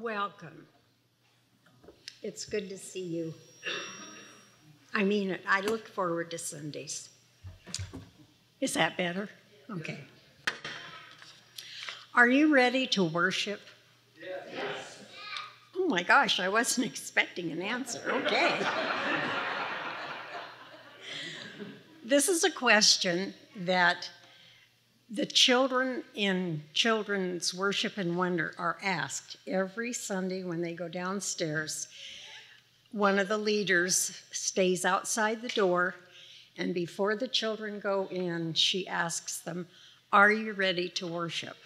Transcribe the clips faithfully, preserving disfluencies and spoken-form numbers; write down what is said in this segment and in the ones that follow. Welcome. It's good to see you. I mean it. I look forward to Sundays. Is that better? Okay. Are you ready to worship? Yes. Oh my gosh, I wasn't expecting an answer. Okay. This is a question that the children in Children's Worship and Wonder are asked every Sunday when they go downstairs. One of the leaders stays outside the door, and before the children go in, she asks them, "Are you ready to worship?"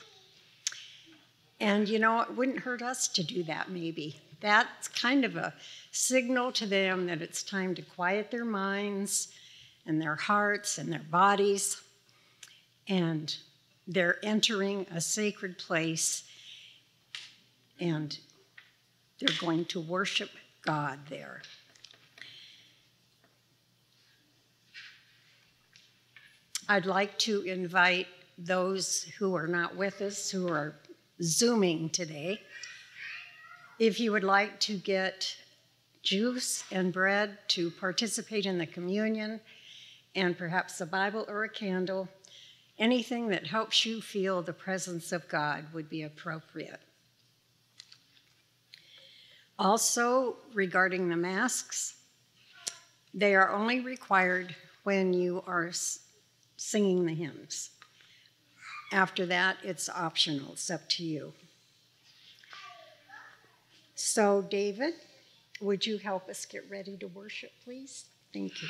And you know, it wouldn't hurt us to do that maybe. That's kind of a signal to them that it's time to quiet their minds and their hearts and their bodies. And they're entering a sacred place, and they're going to worship God there. I'd like to invite those who are not with us, who are Zooming today, if you would like to get juice and bread to participate in the communion, and perhaps a Bible or a candle. Anything that helps you feel the presence of God would be appropriate. Also, regarding the masks, they are only required when you are singing the hymns. After that, it's optional. It's up to you. So, David, would you help us get ready to worship, please? Thank you.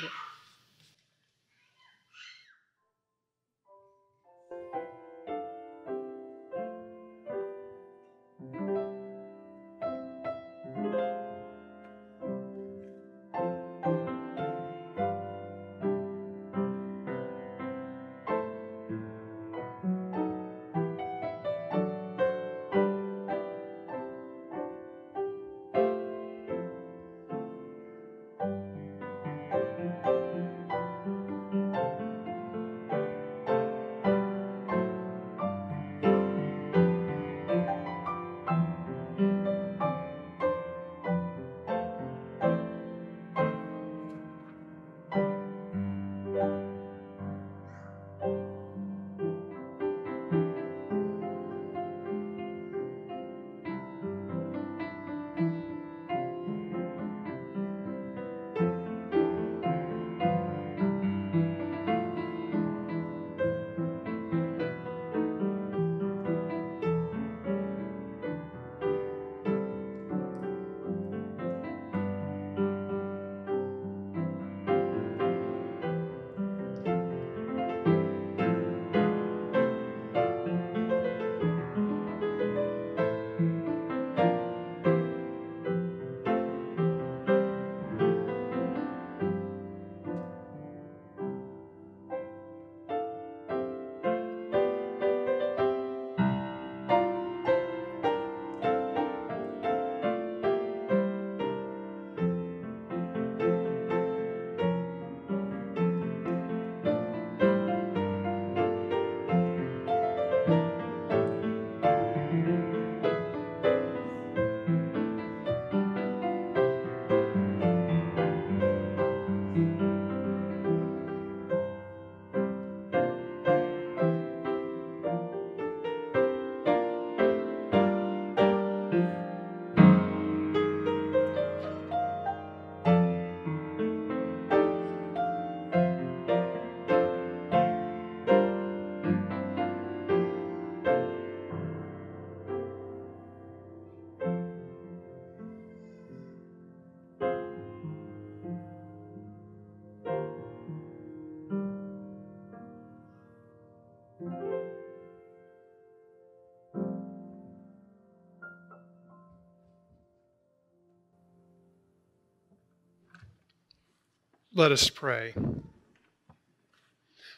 Let us pray.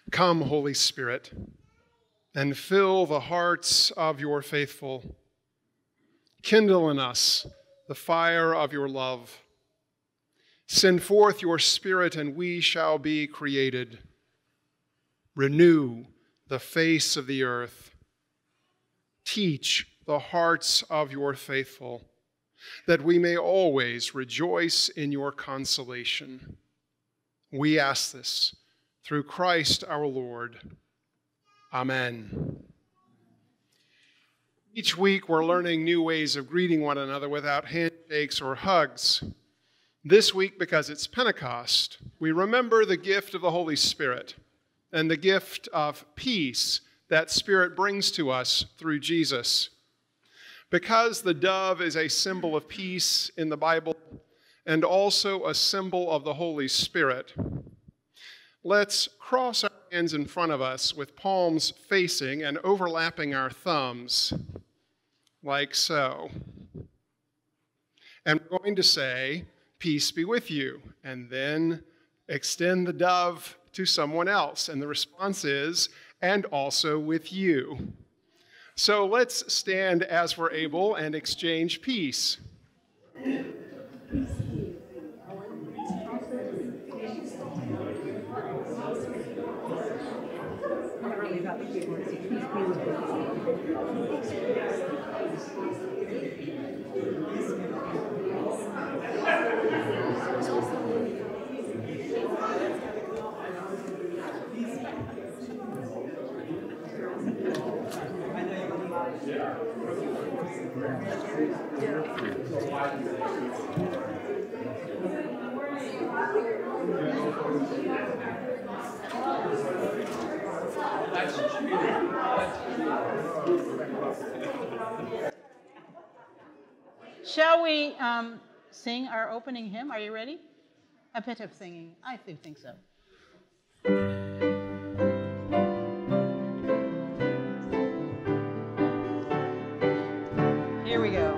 Come, Holy Spirit, and fill the hearts of your faithful. Kindle in us the fire of your love. Send forth your Spirit, and we shall be created. Renew the face of the earth. Teach the hearts of your faithful, that we may always rejoice in your consolation. We ask this through Christ our Lord. Amen. Each week we're learning new ways of greeting one another without handshakes or hugs. This week, because it's Pentecost, we remember the gift of the Holy Spirit and the gift of peace that Spirit brings to us through Jesus. Because the dove is a symbol of peace in the Bible and also a symbol of the Holy Spirit, let's cross our hands in front of us with palms facing and overlapping our thumbs, like so. And we're going to say, "Peace be with you," and then extend the dove to someone else. And the response is, "And also with you." So let's stand as we're able and exchange peace. Shall we um, sing our opening hymn? Are you ready? A bit of singing. I do think so. Here we go.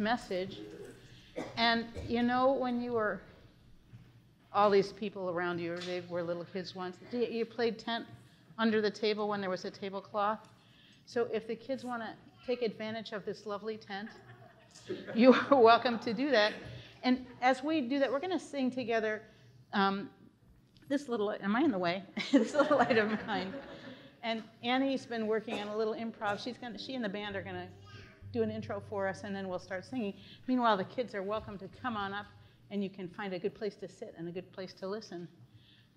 Message. And you know, when you were all these people around you, they were little kids once, you played tent under the table when there was a tablecloth. So if the kids want to take advantage of this lovely tent, you are welcome to do that. And as we do that, we're going to sing together um, this little, am I in the way? This little light of mine. And Annie's been working on a little improv. She's going to, she and the band are going to do an intro for us, and then we'll start singing. Meanwhile, the kids are welcome to come on up, and you can find a good place to sit and a good place to listen.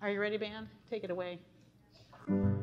Are you ready, band? Take it away. Mm-hmm.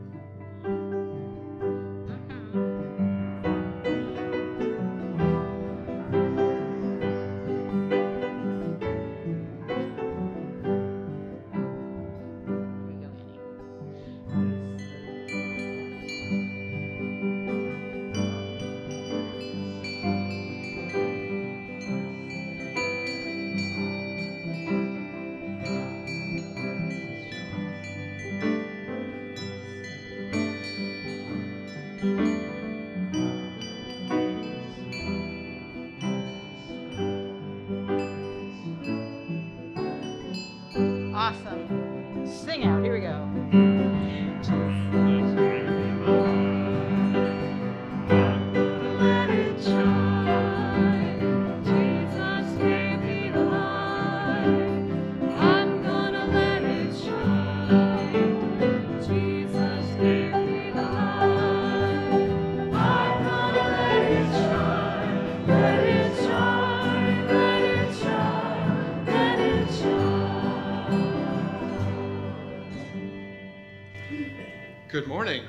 Good morning.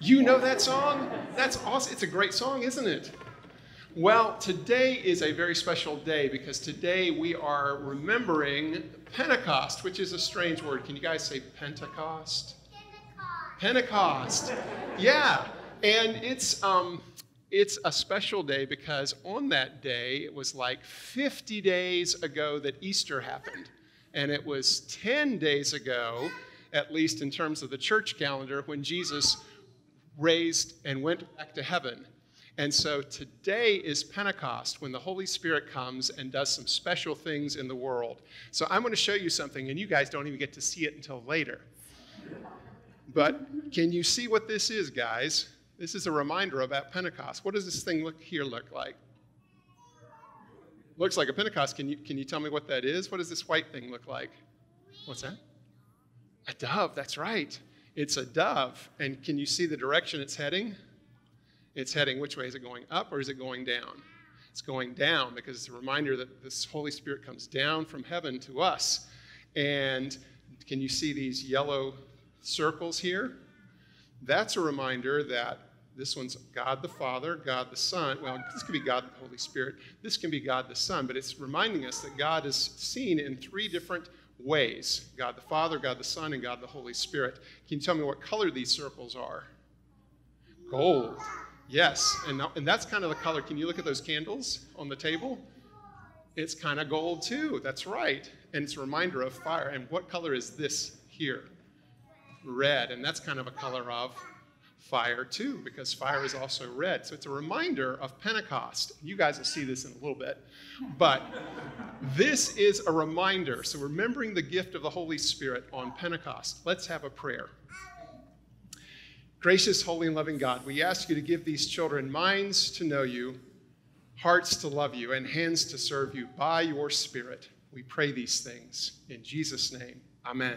You know that song? That's awesome. It's a great song, isn't it? Well, today is a very special day because today we are remembering Pentecost, which is a strange word. Can you guys say Pentecost? Pentecost. Pentecost. Yeah. And it's, um, it's a special day because on that day, it was like fifty days ago that Easter happened. And it was ten days ago, at least in terms of the church calendar, when Jesus raised and went back to heaven. And so today is Pentecost, when the Holy Spirit comes and does some special things in the world. So I'm going to show you something, and you guys don't even get to see it until later. But can you see what this is, guys? This is a reminder about Pentecost. What does this thing look here look like? Looks like a Pentecost. Can you, can you tell me what that is? What does this white thing look like? What's that? A dove. That's right. It's a dove. And can you see the direction it's heading? It's heading which way? Is it going up or is it going down? It's going down because it's a reminder that this Holy Spirit comes down from heaven to us. And can you see these yellow circles here? That's a reminder that this one's God the Father, God the Son. Well, this could be God the Holy Spirit. This can be God the Son. But it's reminding us that God is seen in three different ways. God the Father, God the Son, and God the Holy Spirit. Can you tell me what color these circles are? Gold. Yes, and, and that's kind of the color. Can you look at those candles on the table? It's kind of gold too, that's right. And it's a reminder of fire. And what color is this here? Red, and that's kind of a color of fire too, because fire is also red. So it's a reminder of Pentecost. You guys will see this in a little bit. But this is a reminder. So remembering the gift of the Holy Spirit on Pentecost, let's have a prayer. Gracious, holy, and loving God, we ask you to give these children minds to know you, hearts to love you, and hands to serve you by your Spirit. We pray these things in Jesus' name. Amen.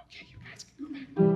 Okay, you guys can go back.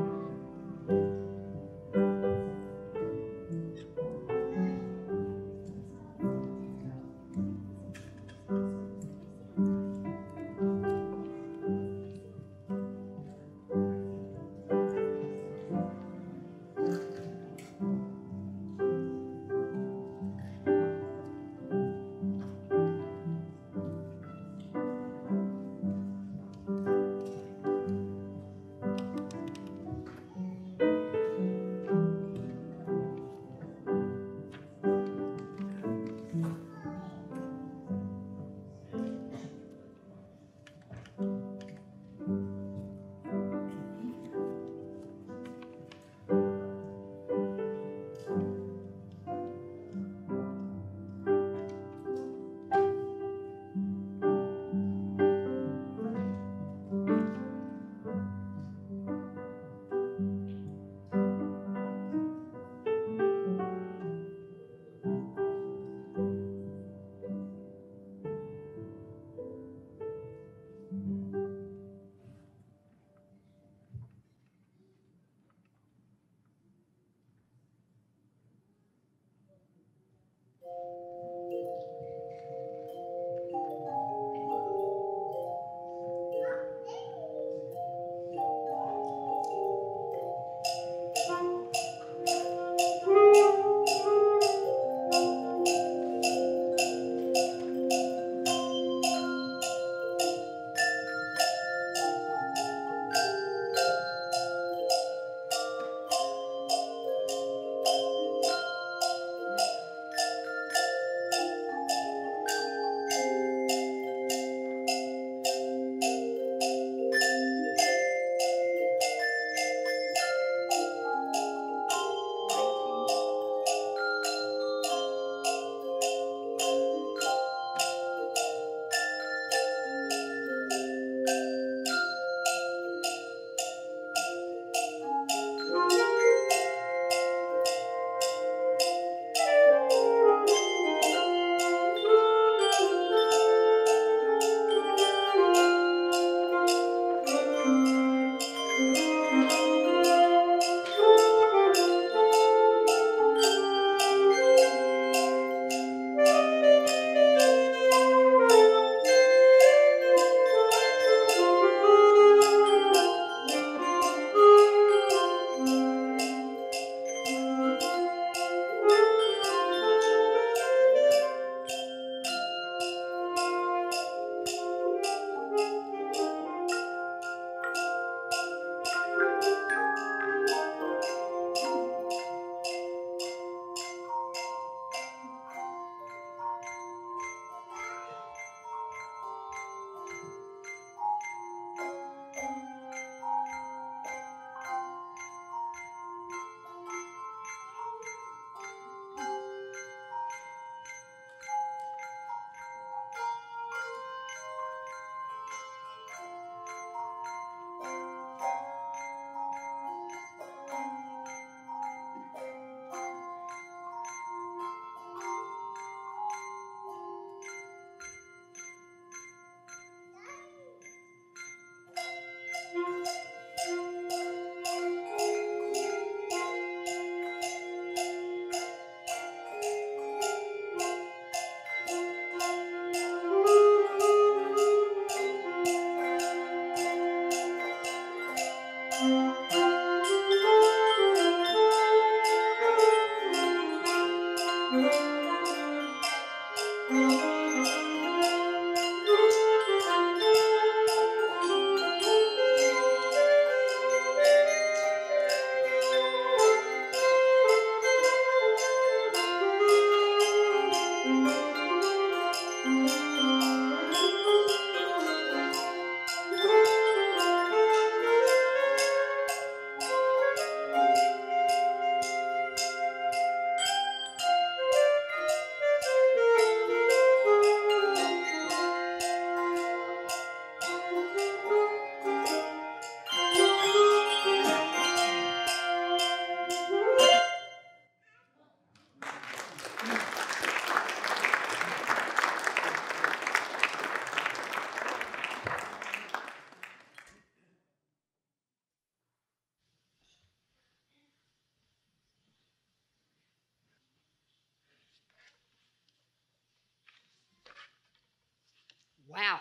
Wow,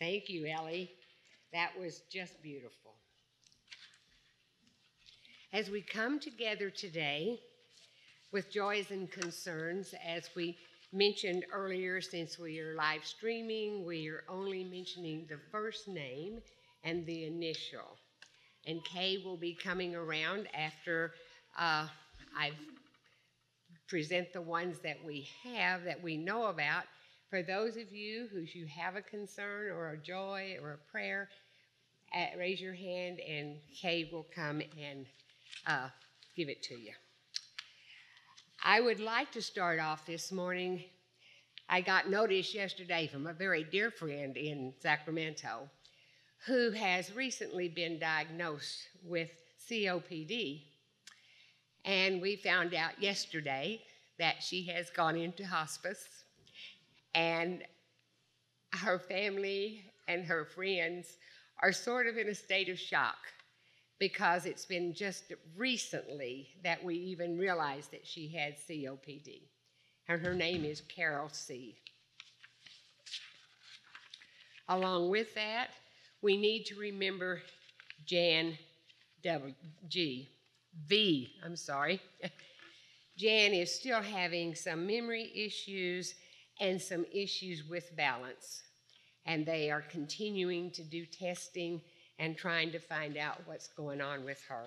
thank you, Ellie. That was just beautiful. As we come together today with joys and concerns, as we mentioned earlier, since we are live streaming, we are only mentioning the first name and the initial. And Kay will be coming around after uh, I present the ones that we have, that we know about. For those of you who you have a concern or a joy or a prayer, at, raise your hand and Kay will come and uh, give it to you. I would like to start off this morning. I got notice yesterday from a very dear friend in Sacramento who has recently been diagnosed with C O P D. And we found out yesterday that she has gone into hospice. And her family and her friends are sort of in a state of shock because it's been just recently that we even realized that she had C O P D. And her name is Carol C. Along with that, we need to remember Jan W. G. V. I'm sorry. Jan is still having some memory issues and some issues with balance. And they are continuing to do testing and trying to find out what's going on with her.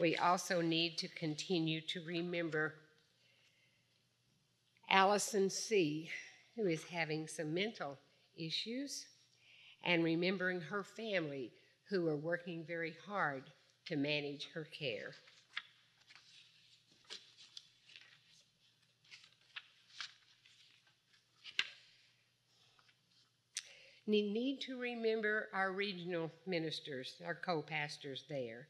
We also need to continue to remember Allison C., who is having some mental issues, and remembering her family, who are working very hard to manage her care. We need to remember our regional ministers, our co-pastors there,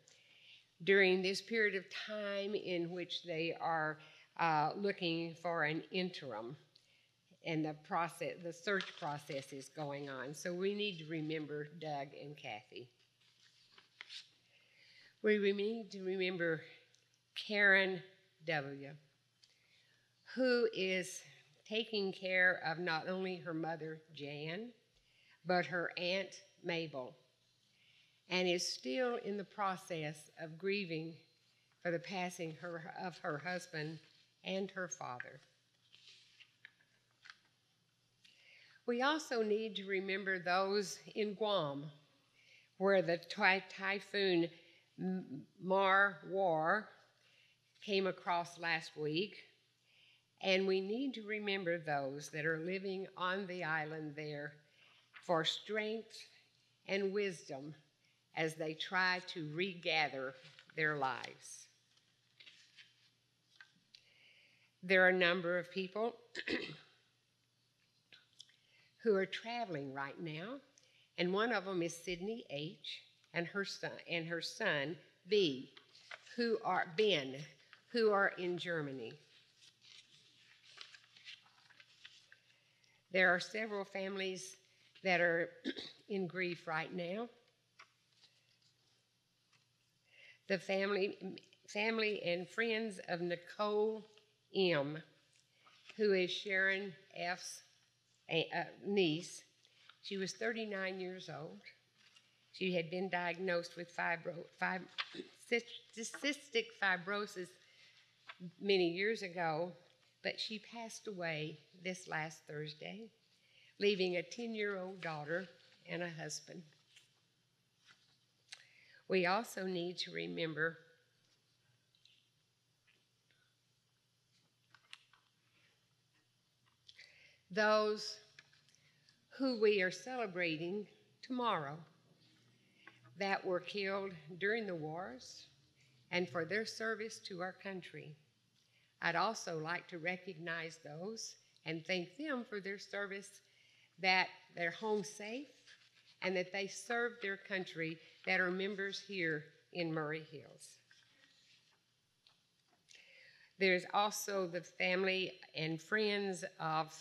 during this period of time in which they are uh, looking for an interim, and the process, the search process is going on. So we need to remember Doug and Kathy. We need to remember Karen W., who is taking care of not only her mother, Jan, but her Aunt Mabel, and is still in the process of grieving for the passing her, of her husband and her father. We also need to remember those in Guam, where the ty- typhoon Mar-War came across last week, and we need to remember those that are living on the island there for strength and wisdom as they try to regather their lives. There are a number of people who are traveling right now, and one of them is Sydney H. and her son and her son B, who are Ben, who are in Germany. There are several families that are in grief right now. The family, family and friends of Nicole M., who is Sharon F.'s niece. She was thirty-nine years old. She had been diagnosed with fibro, fib, cystic fibrosis many years ago, but she passed away this last Thursday, leaving a ten-year-old daughter and a husband. We also need to remember those who we are celebrating tomorrow that were killed during the wars and for their service to our country. I'd also like to recognize those and thank them for their service, that they're home safe and that they served their country, that are members here in Murray Hills. There's also the family and friends of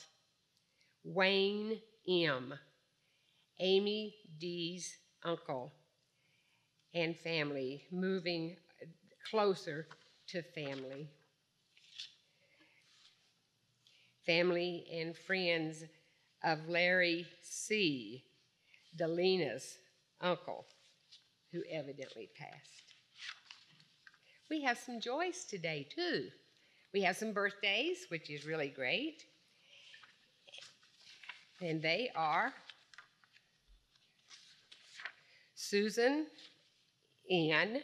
Wayne M., Amy D's uncle and family, moving closer to family. Family and friends of Larry C., Delina's uncle, who evidently passed. We have some joys today, too. We have some birthdays, which is really great. And they are Susan N.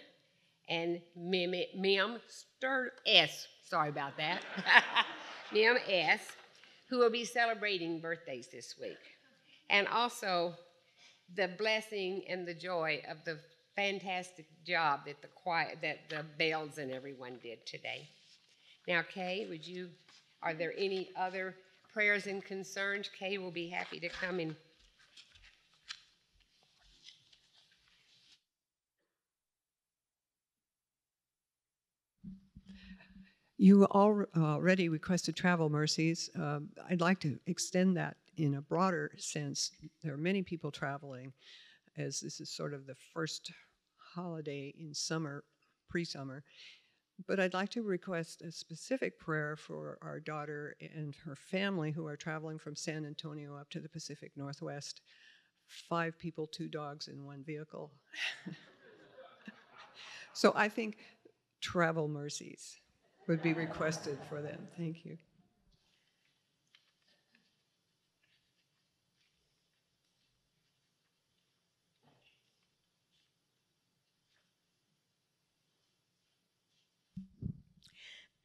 and Mim, Mim Stern S. Sorry about that. Mim S., who will be celebrating birthdays this week. And also the blessing and the joy of the fantastic job that the choir, that the bells and everyone did today. Now, Kay, would you, are there any other prayers and concerns? Kay will be happy to come in. You all already requested travel mercies. Uh, I'd like to extend that in a broader sense. There are many people traveling, as this is sort of the first holiday in summer, pre-summer. But I'd like to request a specific prayer for our daughter and her family who are traveling from San Antonio up to the Pacific Northwest. Five people, two dogs, and one vehicle. So I think travel mercies would be requested for them. Thank you.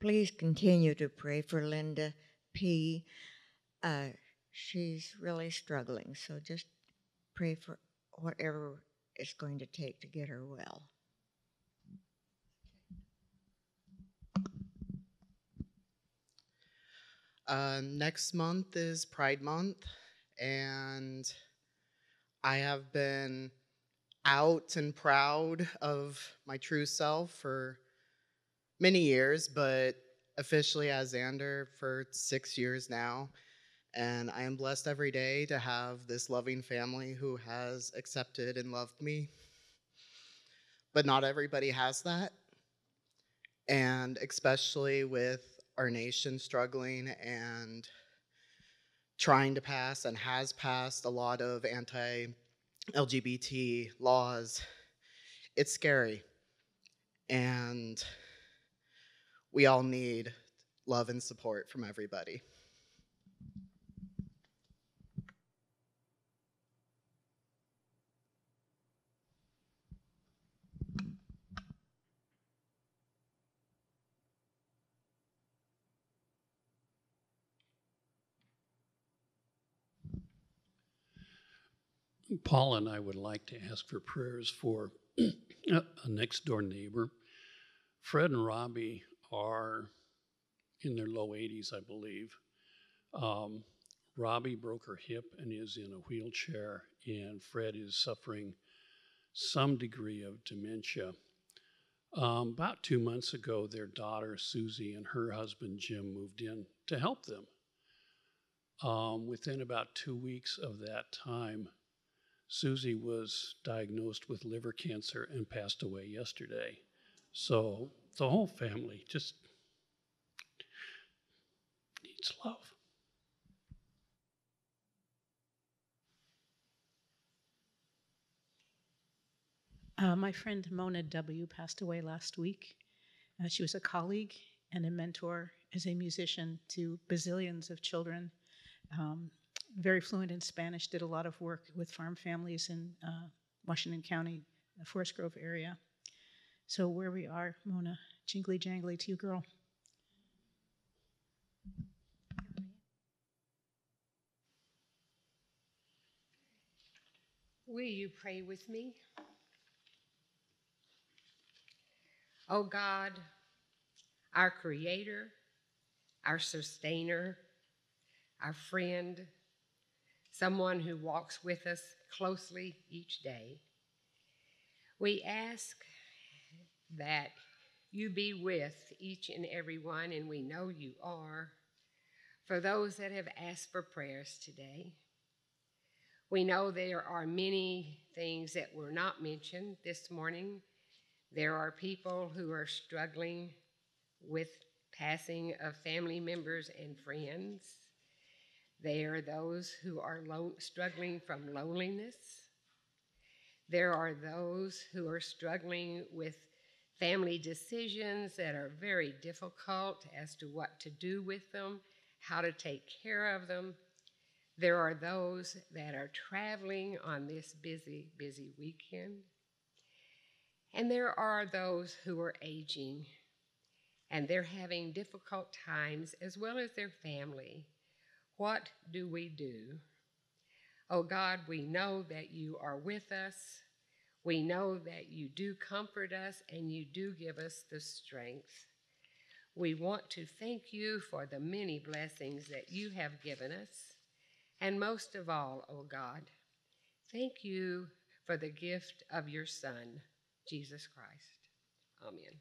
Please continue to pray for Linda P. Uh, she's really struggling, so just pray for whatever it's going to take to get her well. Uh, next month is Pride Month, and I have been out and proud of my true self for many years, but officially as Xander for six years now. And I am blessed every day to have this loving family who has accepted and loved me. But not everybody has that. And especially with our nation struggling and trying to pass and has passed a lot of anti-L G B T laws, it's scary. And we all need love and support from everybody. Paul and I would like to ask for prayers for a next-door neighbor. Fred and Robbie are in their low eighties, I believe. Um, Robbie broke her hip and is in a wheelchair, and Fred is suffering some degree of dementia. Um, about two months ago, their daughter, Susie, and her husband, Jim, moved in to help them. Um, within about two weeks of that time, Susie was diagnosed with liver cancer and passed away yesterday. So the whole family just needs love. Uh, my friend Mona W. passed away last week. Uh, she was a colleague and a mentor as a musician to bazillions of children, um, very fluent in Spanish, did a lot of work with farm families in uh, Washington County, the Forest Grove area. So where we are, Mona, jingly jangly to you, girl. Will you pray with me? Oh God, our creator, our sustainer, our friend, someone who walks with us closely each day, we ask that you be with each and every one, and we know you are, for those that have asked for prayers today. We know there are many things that were not mentioned this morning. There are people who are struggling with passing of family members and friends. There are those who are lo- struggling from loneliness. There are those who are struggling with family decisions that are very difficult as to what to do with them, how to take care of them. There are those that are traveling on this busy, busy weekend. And there are those who are aging, and they're having difficult times as well as their family. What do we do? Oh God, we know that you are with us. We know that you do comfort us and you do give us the strength. We want to thank you for the many blessings that you have given us. And most of all, oh God, thank you for the gift of your Son, Jesus Christ. Amen.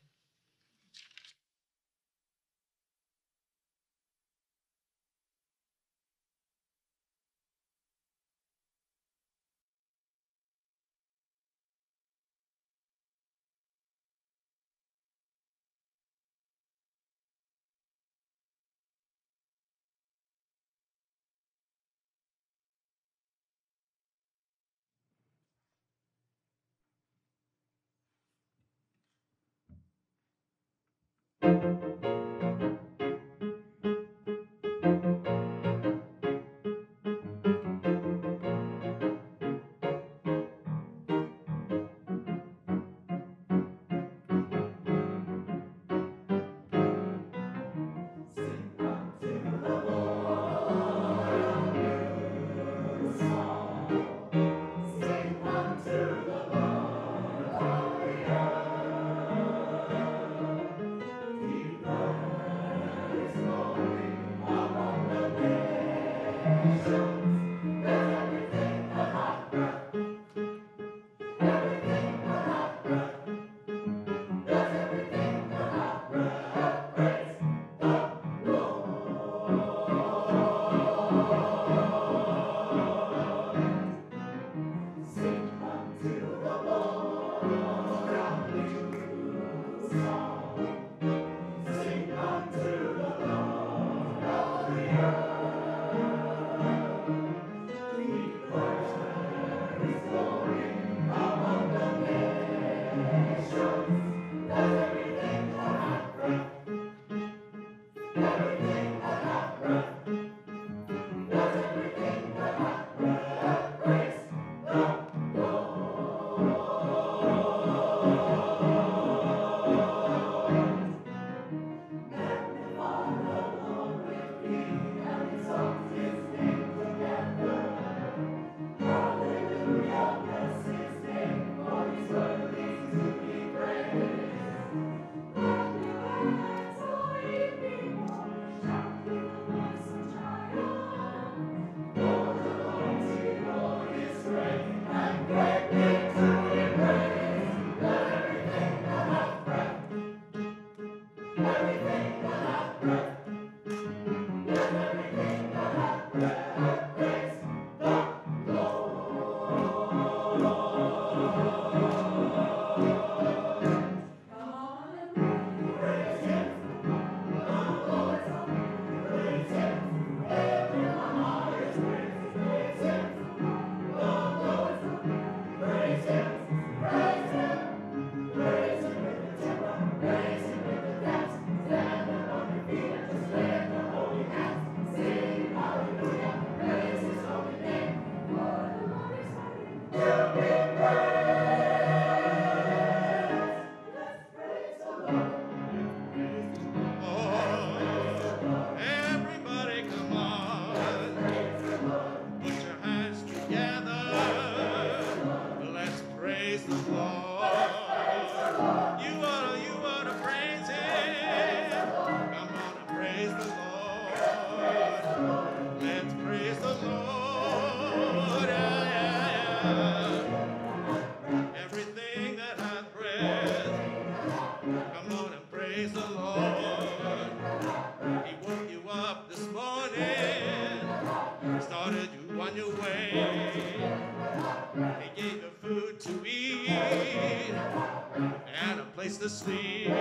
place to sleep. You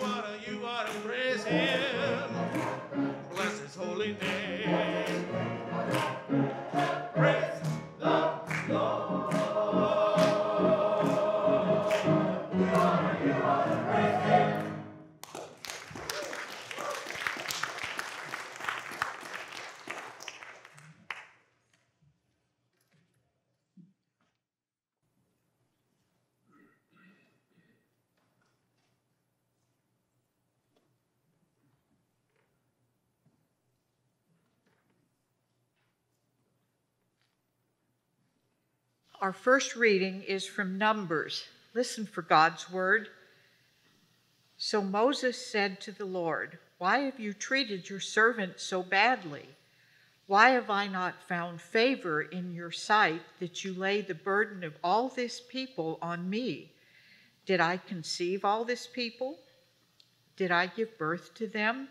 oughta, you oughta praise him. Bless his holy name. Praise the Lord. You oughta, you oughta praise him. Our first reading is from Numbers. Listen for God's word. So Moses said to the Lord, "Why have you treated your servant so badly? Why have I not found favor in your sight that you lay the burden of all this people on me? Did I conceive all this people? Did I give birth to them?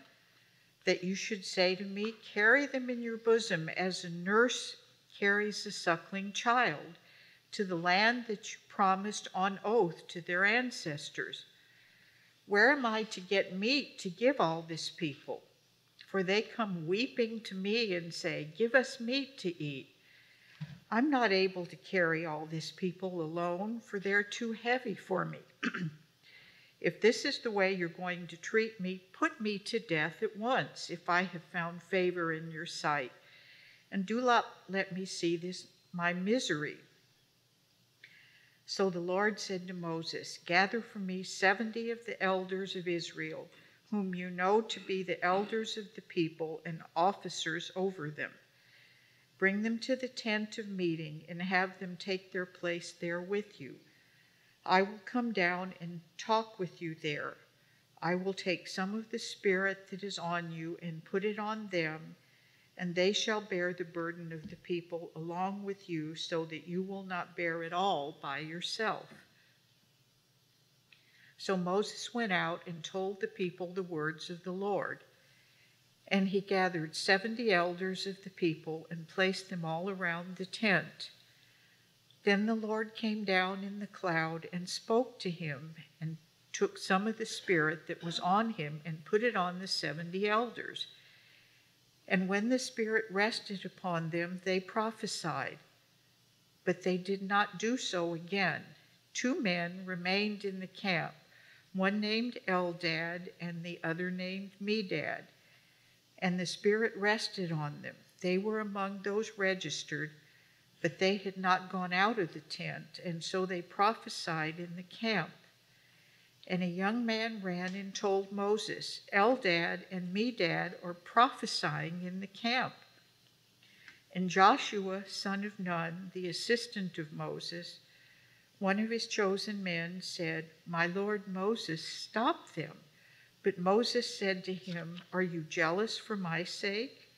That you should say to me, carry them in your bosom as a nurse carries a suckling child, to the land that you promised on oath to their ancestors. Where am I to get meat to give all this people? For they come weeping to me and say, give us meat to eat. I'm not able to carry all this people alone, for they're too heavy for me. If this is the way you're going to treat me, put me to death at once, if I have found favor in your sight. And do not let me see this, my misery." So the Lord said to Moses, "Gather for me seventy of the elders of Israel, whom you know to be the elders of the people and officers over them. Bring them to the tent of meeting and have them take their place there with you. I will come down and talk with you there. I will take some of the spirit that is on you and put it on them, and they shall bear the burden of the people along with you, so that you will not bear it all by yourself." So Moses went out and told the people the words of the Lord. And he gathered seventy elders of the people and placed them all around the tent. Then the Lord came down in the cloud and spoke to him, and took some of the spirit that was on him and put it on the seventy elders. And when the Spirit rested upon them, they prophesied. But they did not do so again. Two men remained in the camp, one named Eldad and the other named Medad. And the Spirit rested on them. They were among those registered, but they had not gone out of the tent, and so they prophesied in the camp. And a young man ran and told Moses, "Eldad and Medad are prophesying in the camp." And Joshua, son of Nun, the assistant of Moses, one of his chosen men, said, "My lord Moses, stop them." But Moses said to him, "Are you jealous for my sake?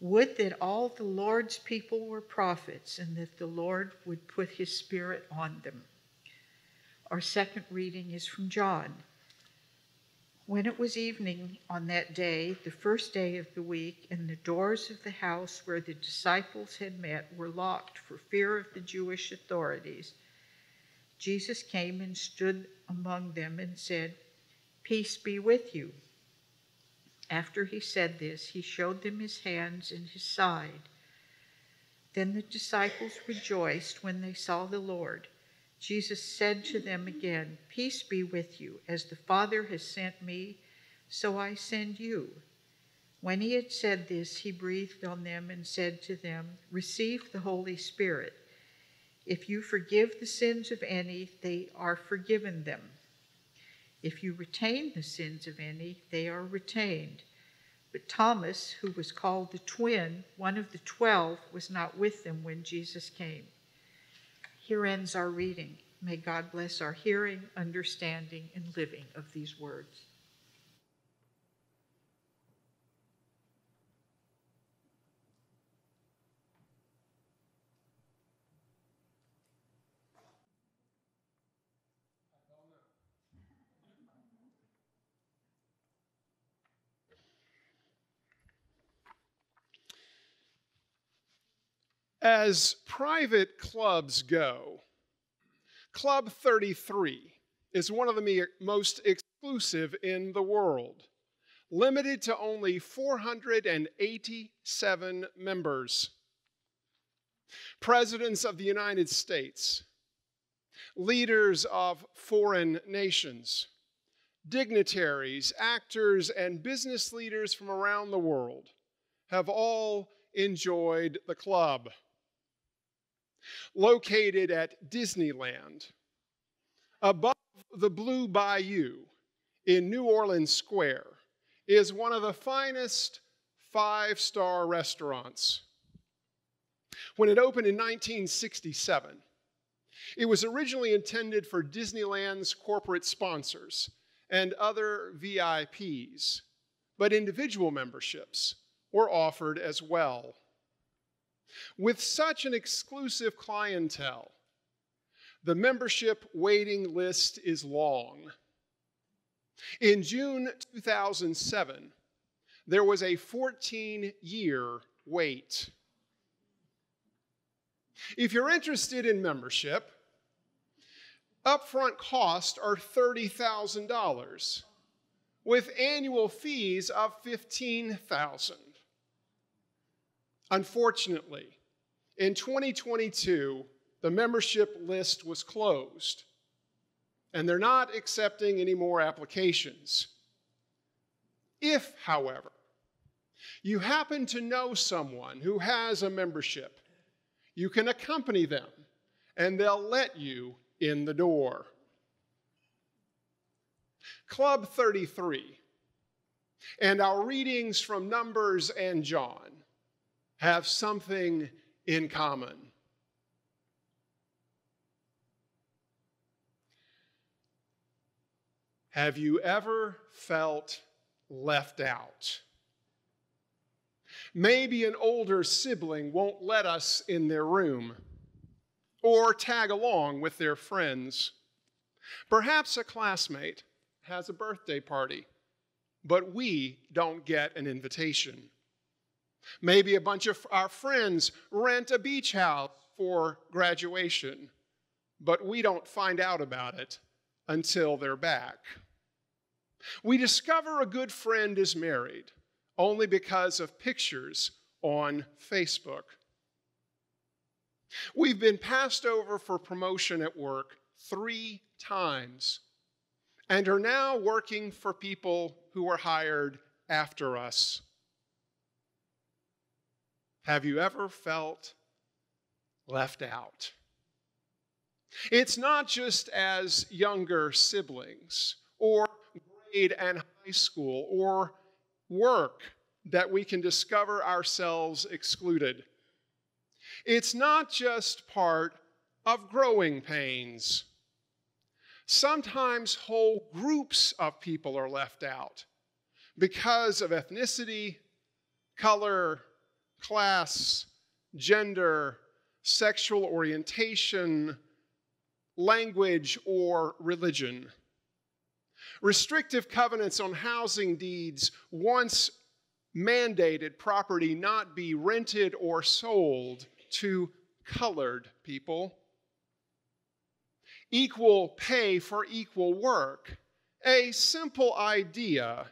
Would that all the Lord's people were prophets, and that the Lord would put his spirit on them." Our second reading is from John. When it was evening on that day, the first day of the week, and the doors of the house where the disciples had met were locked for fear of the Jewish authorities, Jesus came and stood among them and said, "Peace be with you." After he said this, he showed them his hands and his side. Then the disciples rejoiced when they saw the Lord. Jesus said to them again, "Peace be with you. As the Father has sent me, so I send you." When he had said this, he breathed on them and said to them, "Receive the Holy Spirit. If you forgive the sins of any, they are forgiven them. If you retain the sins of any, they are retained." But Thomas, who was called the twin, one of the twelve, was not with them when Jesus came. Here ends our reading. May God bless our hearing, understanding, and living of these words. As private clubs go, Club thirty-three is one of the most exclusive in the world, limited to only four hundred eighty-seven members. Presidents of the United States, leaders of foreign nations, dignitaries, actors, and business leaders from around the world have all enjoyed the club. Located at Disneyland, above the Blue Bayou in New Orleans Square, is one of the finest five-star restaurants. When it opened in nineteen sixty-seven, it was originally intended for Disneyland's corporate sponsors and other V I Ps, but individual memberships were offered as well. With such an exclusive clientele, the membership waiting list is long. In June two thousand seven, there was a fourteen-year wait. If you're interested in membership, upfront costs are thirty thousand dollars, with annual fees of fifteen thousand dollars. Unfortunately, in twenty twenty-two, the membership list was closed, and they're not accepting any more applications. If, however, you happen to know someone who has a membership, you can accompany them, and they'll let you in the door. Club thirty-three and our readings from Numbers and John have something in common. Have you ever felt left out? Maybe an older sibling won't let us in their room or tag along with their friends. Perhaps a classmate has a birthday party, but we don't get an invitation. Maybe a bunch of our friends rent a beach house for graduation, but we don't find out about it until they're back. We discover a good friend is married only because of pictures on Facebook. We've been passed over for promotion at work three times and are now working for people who were hired after us. Have you ever felt left out? It's not just as younger siblings or grade and high school or work that we can discover ourselves excluded. It's not just part of growing pains. Sometimes whole groups of people are left out because of ethnicity, color, class, gender, sexual orientation, language, or religion. Restrictive covenants on housing deeds once mandated property not be rented or sold to colored people. Equal pay for equal work, a simple idea,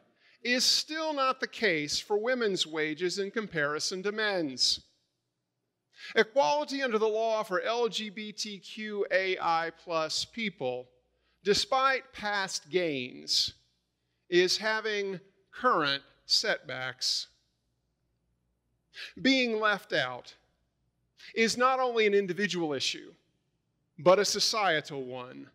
is still not the case for women's wages in comparison to men's. Equality under the law for L G B T Q A I plus people, despite past gains, is having current setbacks. Being left out is not only an individual issue, but a societal one.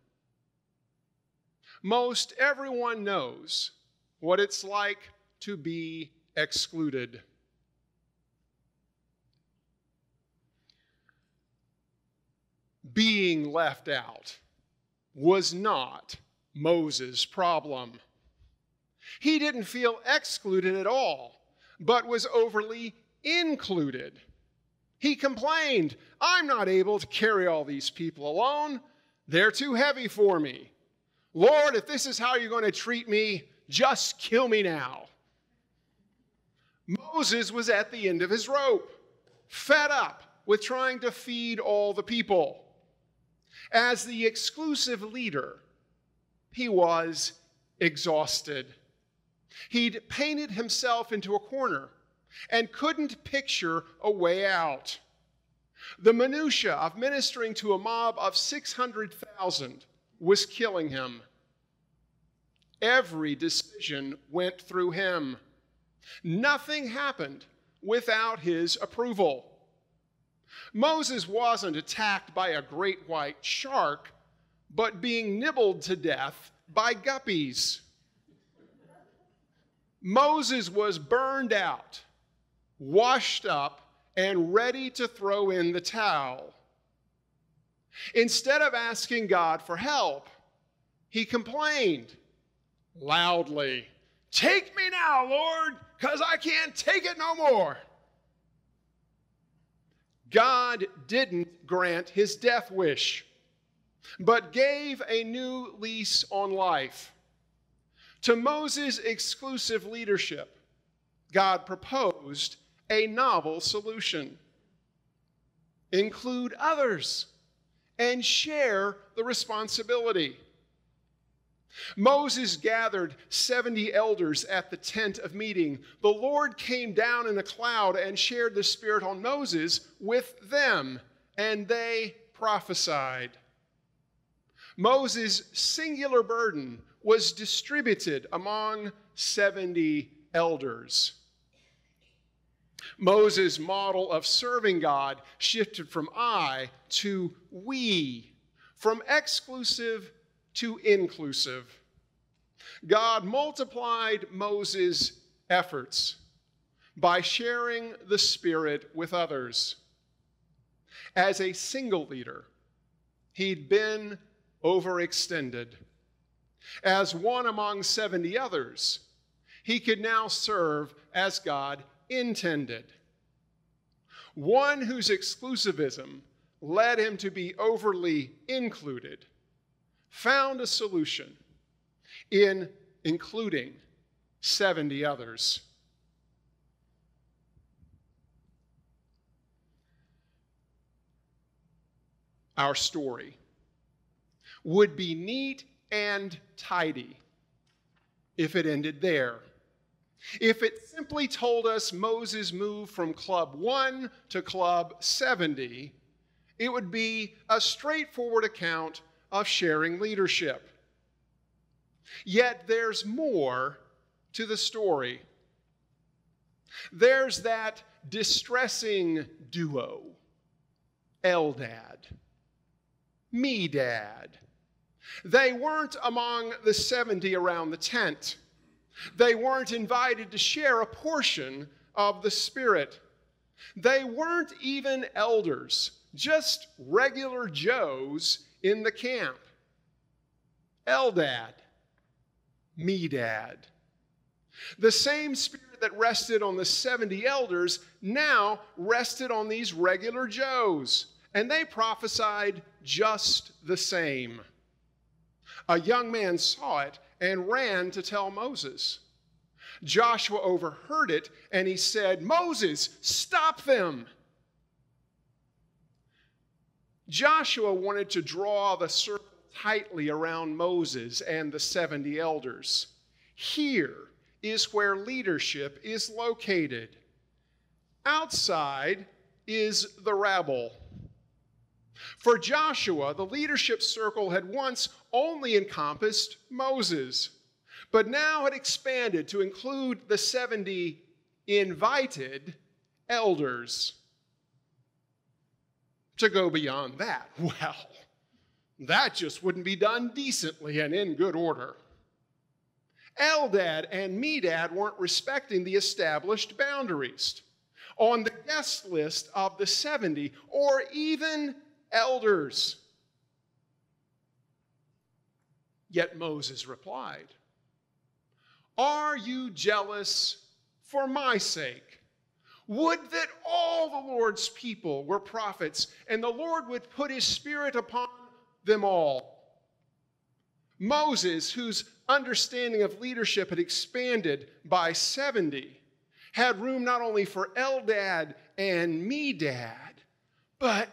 Most everyone knows what it's like to be excluded. Being left out was not Moses' problem. He didn't feel excluded at all, but was overly included. He complained, "I'm not able to carry all these people alone. They're too heavy for me. Lord, if this is how you're going to treat me, just kill me now." Moses was at the end of his rope, fed up with trying to feed all the people. As the exclusive leader, he was exhausted. He'd painted himself into a corner and couldn't picture a way out. The minutia of ministering to a mob of six hundred thousand was killing him. Every decision went through him. Nothing happened without his approval. Moses wasn't attacked by a great white shark, but being nibbled to death by guppies. Moses was burned out, washed up, and ready to throw in the towel. Instead of asking God for help, he complained loudly, "Take me now, Lord, because I can't take it no more." God didn't grant his death wish, but gave a new lease on life. To Moses' exclusive leadership, God proposed a novel solution. Include others and share the responsibility. Moses gathered seventy elders at the tent of meeting. The Lord came down in a cloud and shared the Spirit on Moses with them, and they prophesied. Moses' singular burden was distributed among seventy elders. Moses' model of serving God shifted from I to we, from exclusive to inclusive. God multiplied Moses' efforts by sharing the Spirit with others. As a single leader, he'd been overextended. As one among seventy others, he could now serve as God intended. One whose exclusivism led him to be overly included found a solution in including seventy others. Our story would be neat and tidy if it ended there. If it simply told us Moses moved from Club one to Club seventy, it would be a straightforward account of sharing leadership. Yet there's more to the story. There's that distressing duo, Eldad, Medad. They weren't among the seventy around the tent. They weren't invited to share a portion of the Spirit. They weren't even elders, just regular Joes in the camp. Eldad, Medad. The same Spirit that rested on the seventy elders now rested on these regular Joes, and they prophesied just the same. A young man saw it and ran to tell Moses. Joshua overheard it, and he said, "Moses, stop them!" Joshua wanted to draw the circle tightly around Moses and the seventy elders. Here is where leadership is located. Outside is the rabble. For Joshua, the leadership circle had once only encompassed Moses, but now had expanded to include the seventy invited elders. To go beyond that, well, that just wouldn't be done decently and in good order. Eldad and Medad weren't respecting the established boundaries. On the guest list of the seventy, or even elders. Yet Moses replied, "Are you jealous for my sake? Would that all the Lord's people were prophets, and the Lord would put his Spirit upon them all." Moses, whose understanding of leadership had expanded by seventy, had room not only for Eldad and Medad, but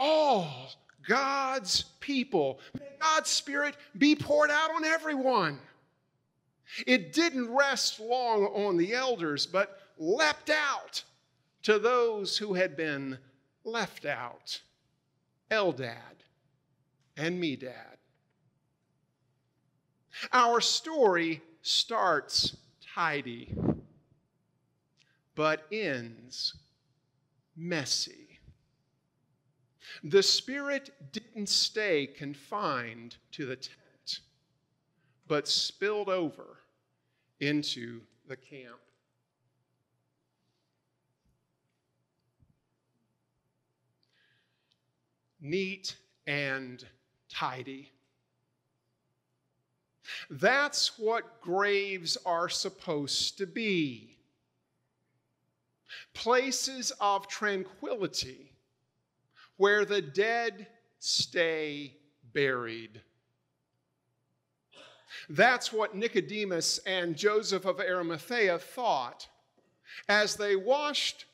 all God's people. May God's Spirit be poured out on everyone. It didn't rest long on the elders, but leapt out to those who had been left out. Eldad and Medad. Our story starts tidy, but ends messy. The Spirit didn't stay confined to the tent, but spilled over into the camp. Neat and tidy. That's what graves are supposed to be. Places of tranquility where the dead stay buried. That's what Nicodemus and Joseph of Arimathea thought as they washed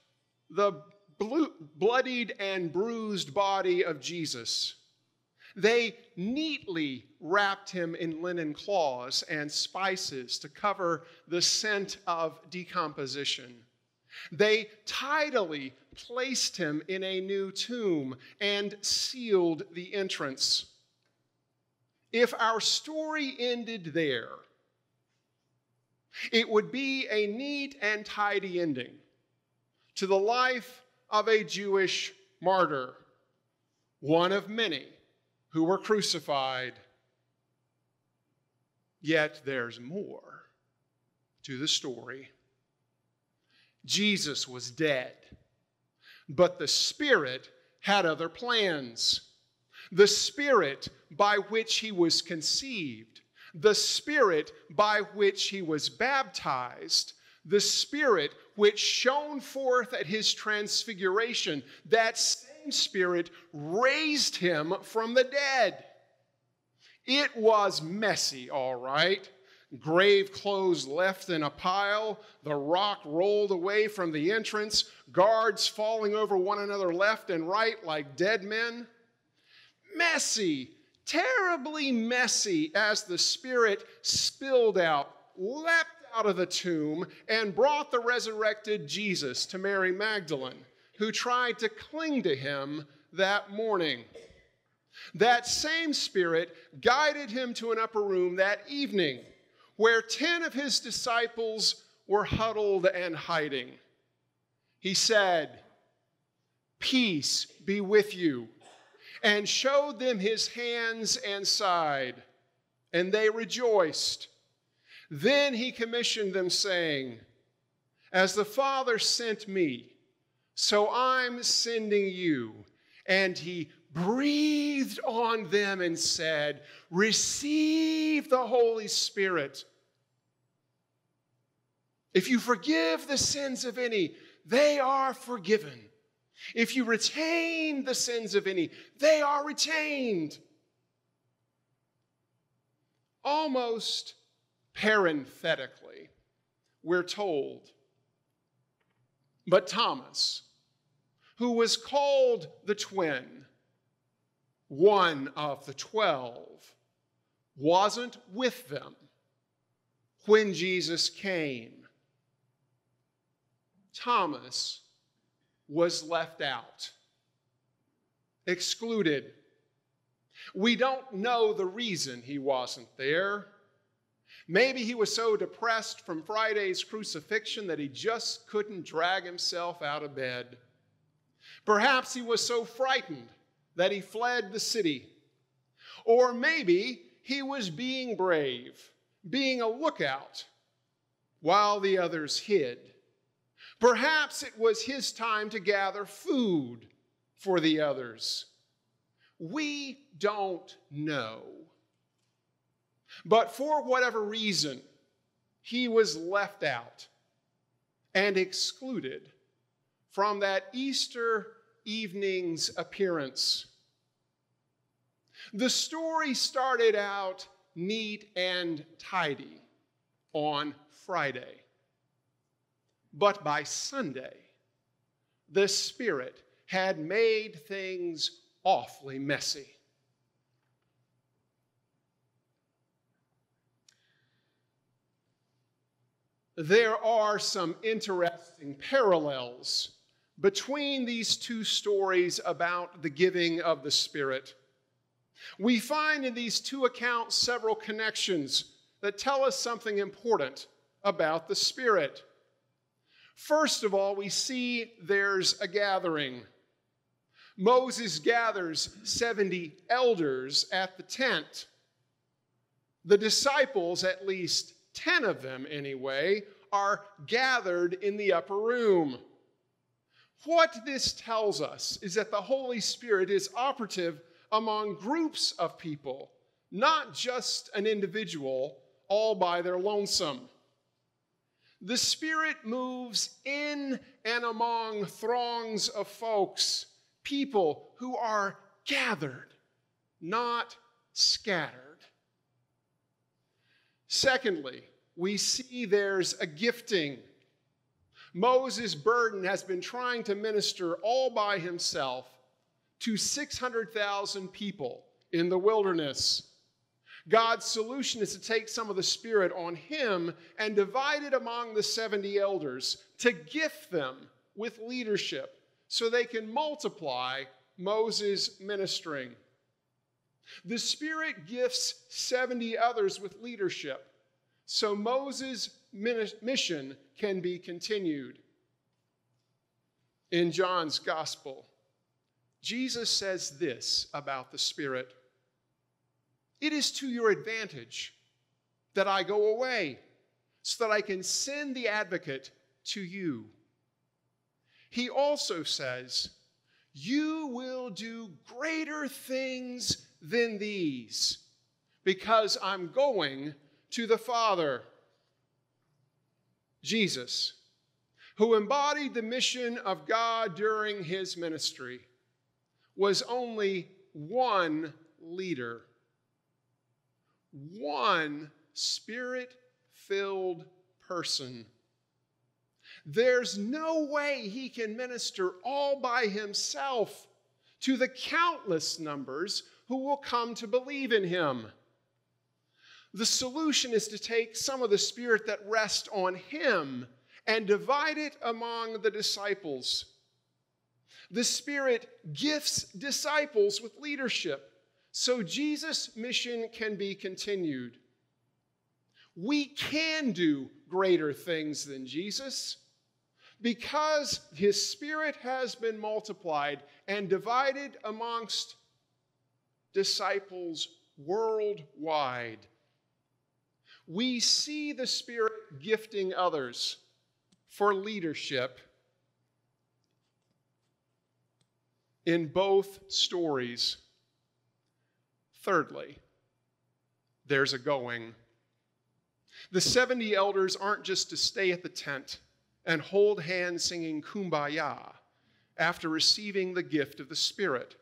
the blue, bloodied and bruised body of Jesus. They neatly wrapped him in linen cloths and spices to cover the scent of decomposition. They tidily placed him in a new tomb and sealed the entrance. If our story ended there, it would be a neat and tidy ending to the life of a Jewish martyr, one of many who were crucified. Yet there's more to the story. Jesus was dead, but the Spirit had other plans. The Spirit by which he was conceived, the Spirit by which he was baptized, the Spirit which shone forth at his transfiguration, that same Spirit raised him from the dead. It was messy, all right. Grave clothes left in a pile, the rock rolled away from the entrance, guards falling over one another left and right like dead men. Messy, terribly messy, as the Spirit spilled out, leapt out of the tomb, and brought the resurrected Jesus to Mary Magdalene, who tried to cling to him that morning. That same Spirit guided him to an upper room that evening, where ten of his disciples were huddled and hiding. He said, "Peace be with you," and showed them his hands and side, and they rejoiced. Then he commissioned them, saying, "As the Father sent me, so I'm sending you." And he breathed on them and said, "Receive the Holy Spirit. If you forgive the sins of any, they are forgiven. If you retain the sins of any, they are retained." Almost parenthetically, we're told, but Thomas, who was called the twin, one of the twelve, wasn't with them when Jesus came. Thomas was left out, excluded. We don't know the reason he wasn't there. Maybe he was so depressed from Friday's crucifixion that he just couldn't drag himself out of bed. Perhaps he was so frightened that he fled the city. Or maybe he was being brave, being a lookout, while the others hid. Perhaps it was his time to gather food for the others. We don't know. But for whatever reason, he was left out and excluded from that Easter evening's appearance. The story started out neat and tidy on Friday, but by Sunday, the Spirit had made things awfully messy. There are some interesting parallels between these two stories about the giving of the Spirit. We find in these two accounts several connections that tell us something important about the Spirit. First of all, we see there's a gathering. Moses gathers seventy elders at the tent. The disciples, at least ten of them anyway, are gathered in the upper room. What this tells us is that the Holy Spirit is operative among groups of people, not just an individual all by their lonesome. The Spirit moves in and among throngs of folks, people who are gathered, not scattered. Secondly, we see there's a gifting. Moses' burden has been trying to minister all by himself to six hundred thousand people in the wilderness. God's solution is to take some of the Spirit on him and divide it among the seventy elders to gift them with leadership so they can multiply Moses' ministering. The Spirit gifts seventy others with leadership so Moses' mission can be continued. In John's Gospel, Jesus says this about the Spirit: "It is to your advantage that I go away, so that I can send the advocate to you." He also says, "You will do greater things than these, because I'm going to the Father." Jesus, who embodied the mission of God during his ministry, was only one leader, one Spirit-filled person. There's no way he can minister all by himself to the countless numbers who will come to believe in him. The solution is to take some of the Spirit that rests on him and divide it among the disciples. The Spirit gifts disciples with leadership so Jesus' mission can be continued. We can do greater things than Jesus because his Spirit has been multiplied and divided amongst disciples worldwide. We see the Spirit gifting others for leadership in both stories. Thirdly, there's a going. The seventy elders aren't just to stay at the tent and hold hands singing Kumbaya after receiving the gift of the Spirit,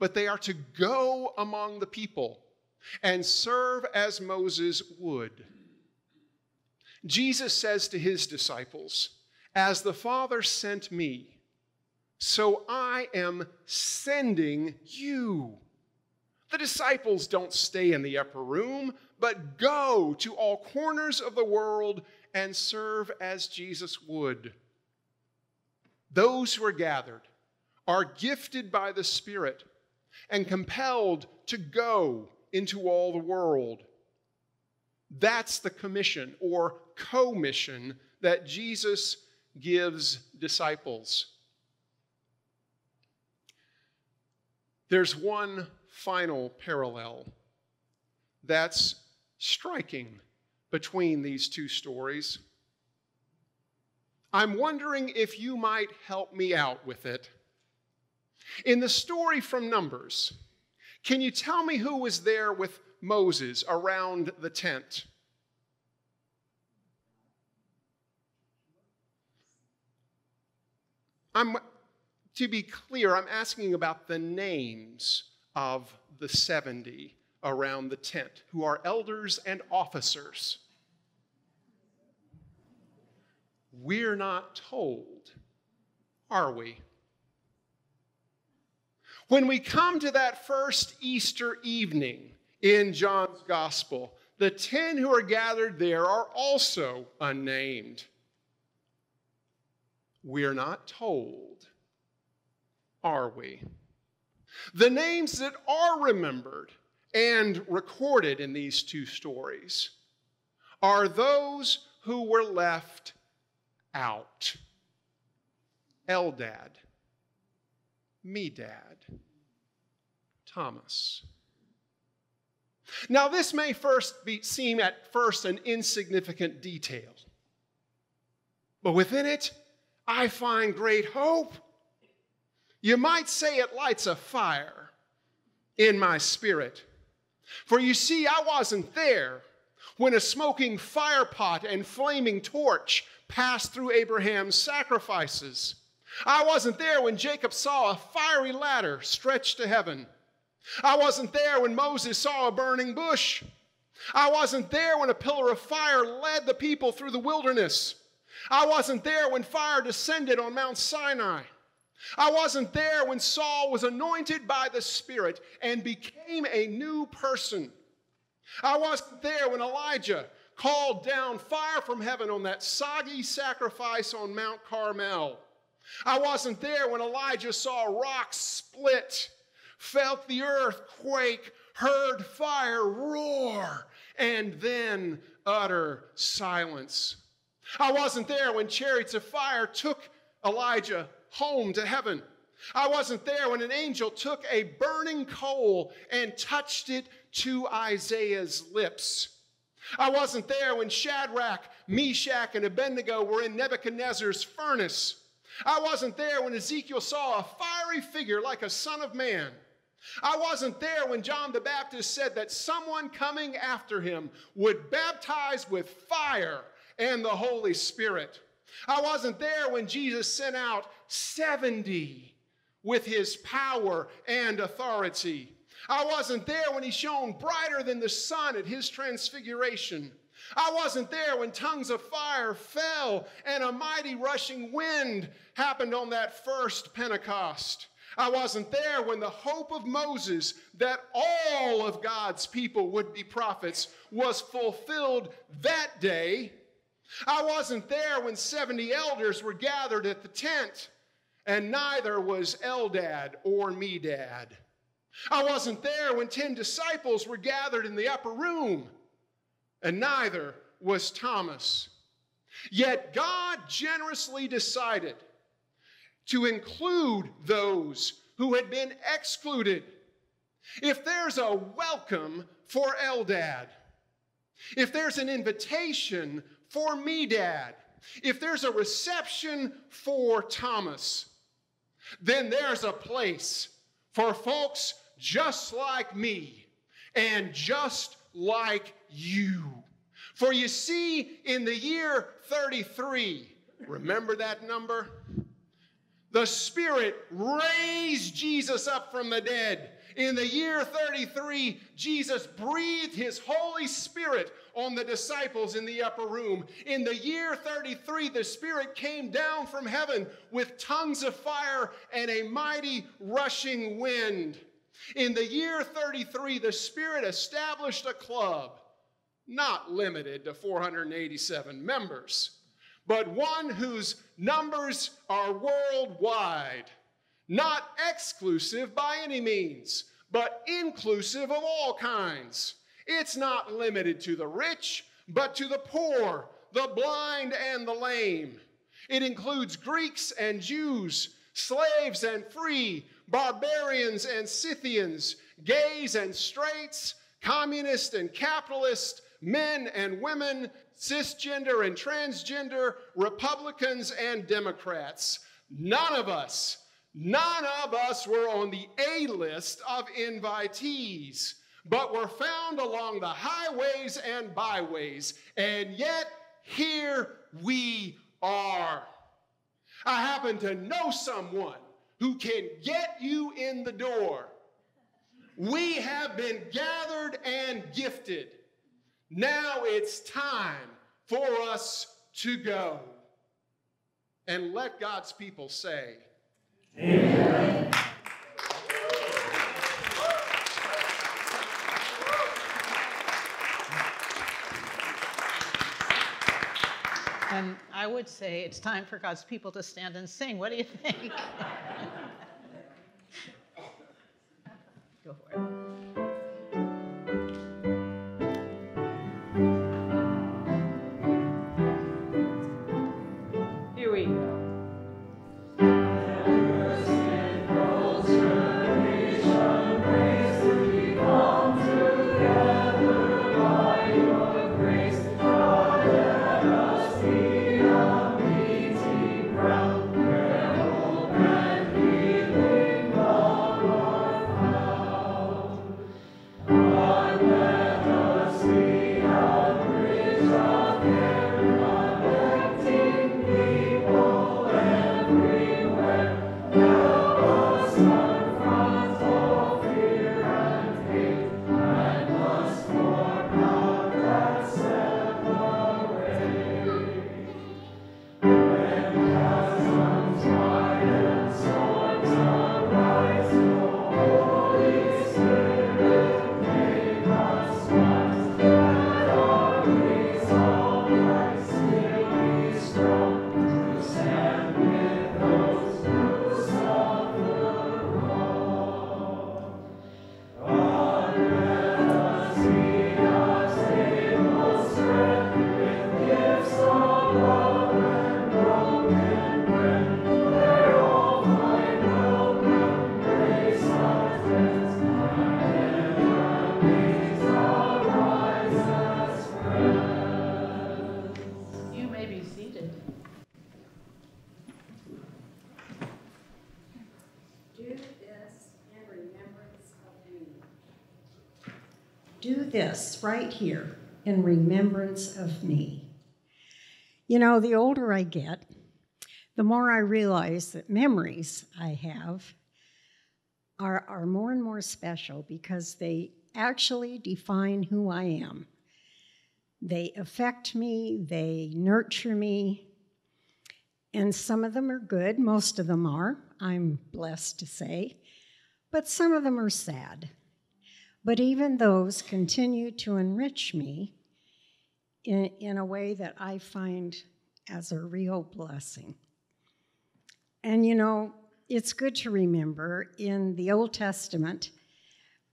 but they are to go among the people and serve as Moses would. Jesus says to his disciples, "As the Father sent me, so I am sending you." The disciples don't stay in the upper room, but go to all corners of the world and serve as Jesus would. Those who are gathered are gifted by the Spirit and compelled to go into all the world. That's the commission or co-mission that Jesus gives disciples. There's one final parallel that's striking between these two stories. I'm wondering if you might help me out with it. In the story from Numbers, can you tell me who was there with Moses around the tent? I'm, to be clear, I'm asking about the names of the seventy around the tent, who are elders and officers. We're not told, are we? When we come to that first Easter evening in John's gospel, the ten who are gathered there are also unnamed. We are not told, are we? The names that are remembered and recorded in these two stories are those who were left out. Eldad, Medad, Thomas. Now, this may first be, seem at first an insignificant detail, but within it, I find great hope. You might say it lights a fire in my spirit. For you see, I wasn't there when a smoking fire pot and flaming torch passed through Abraham's sacrifices. I wasn't there when Jacob saw a fiery ladder stretched to heaven. I wasn't there when Moses saw a burning bush. I wasn't there when a pillar of fire led the people through the wilderness. I wasn't there when fire descended on Mount Sinai. I wasn't there when Saul was anointed by the Spirit and became a new person. I wasn't there when Elijah called down fire from heaven on that soggy sacrifice on Mount Carmel. I wasn't there when Elijah saw rocks split, felt the earth quake, heard fire roar, and then utter silence. I wasn't there when chariots of fire took Elijah home to heaven. I wasn't there when an angel took a burning coal and touched it to Isaiah's lips. I wasn't there when Shadrach, Meshach, and Abednego were in Nebuchadnezzar's furnace. I wasn't there when Ezekiel saw a fiery figure like a son of man. I wasn't there when John the Baptist said that someone coming after him would baptize with fire and the Holy Spirit. I wasn't there when Jesus sent out seventy with his power and authority. I wasn't there when he shone brighter than the sun at his transfiguration. I wasn't there when tongues of fire fell and a mighty rushing wind happened on that first Pentecost. I wasn't there when the hope of Moses that all of God's people would be prophets was fulfilled that day. I wasn't there when seventy elders were gathered at the tent, and neither was Eldad or Medad. I wasn't there when ten disciples were gathered in the upper room, and neither was Thomas. Yet God generously decided to include those who had been excluded. If there's a welcome for Eldad, if there's an invitation for Medad, if there's a reception for Thomas, then there's a place for folks just like me and just like you. For you see, in the year thirty-three, remember that number? The Spirit raised Jesus up from the dead. In the year thirty-three, Jesus breathed his Holy Spirit on the disciples in the upper room. In the year thirty-three, the Spirit came down from heaven with tongues of fire and a mighty rushing wind. In the year thirty-three, the Spirit established a club, not limited to four hundred eighty-seven members, but one whose numbers are worldwide, not exclusive by any means, but inclusive of all kinds. It's not limited to the rich, but to the poor, the blind, and the lame. It includes Greeks and Jews, slaves and free, barbarians and Scythians, gays and straights, communist and capitalist, men and women, cisgender and transgender, Republicans and Democrats. None of us, none of us were on the A-list of invitees, but were found along the highways and byways, and yet here we are. I happen to know someone who can get you in the door. We have been gathered and gifted. Now it's time for us to go. And let God's people say, amen. And I would say it's time for God's people to stand and sing. What do you think? Go for it. This right here in remembrance of me. You know, the older I get, the more I realize that memories I have are, are more and more special because they actually define who I am. They affect me, they nurture me, and some of them are good, most of them are, I'm blessed to say, but some of them are sad. But even those continue to enrich me in, in a way that I find as a real blessing. And you know, it's good to remember in the Old Testament,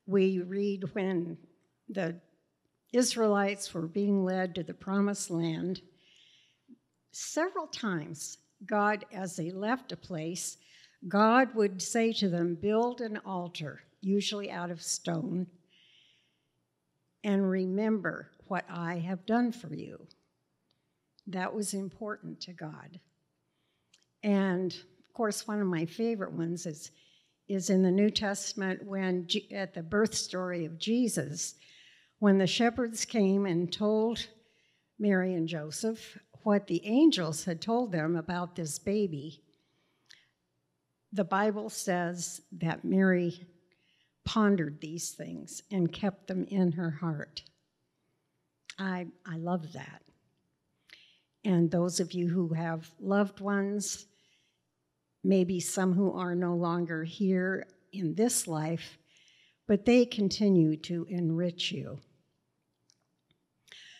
we read when the Israelites were being led to the Promised Land, several times God, as they left a place, God would say to them, build an altar, usually out of stone, and remember what I have done for you. That was important to God. And of course, one of my favorite ones is, is in the New Testament when, G- at the birth story of Jesus, when the shepherds came and told Mary and Joseph what the angels had told them about this baby, the Bible says that Mary pondered these things and kept them in her heart. I, I love that. And those of you who have loved ones, maybe some who are no longer here in this life, but they continue to enrich you.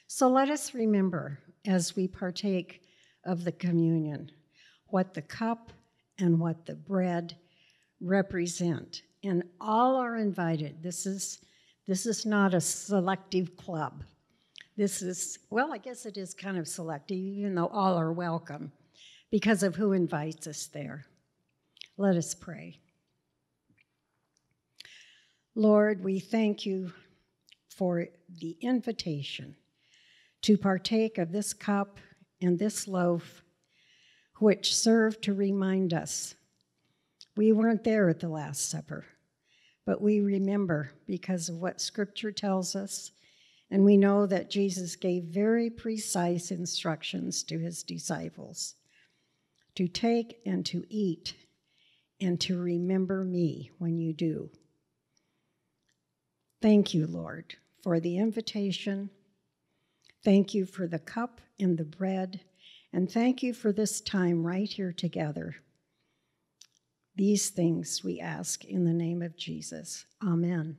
So let us remember as we partake of the communion what the cup and what the bread represent. And all are invited. This is, this is not a selective club. This is, well, I guess it is kind of selective, even though all are welcome because of who invites us there. Let us pray. Lord, we thank you for the invitation to partake of this cup and this loaf, which serve to remind us. We weren't there at the Last Supper, but we remember because of what Scripture tells us, and we know that Jesus gave very precise instructions to his disciples to take and to eat and to remember me when you do. Thank you, Lord, for the invitation. Thank you for the cup and the bread, and thank you for this time right here together. These things we ask in the name of Jesus. Amen.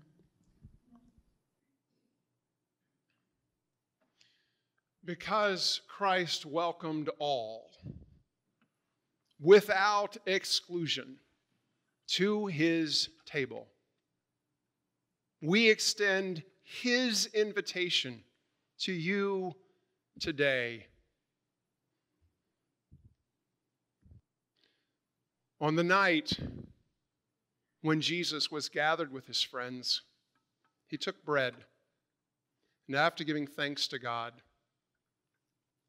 because Christ welcomed all without exclusion to his table. We extend his invitation to you today. On the night when Jesus was gathered with his friends, he took bread, and after giving thanks to God,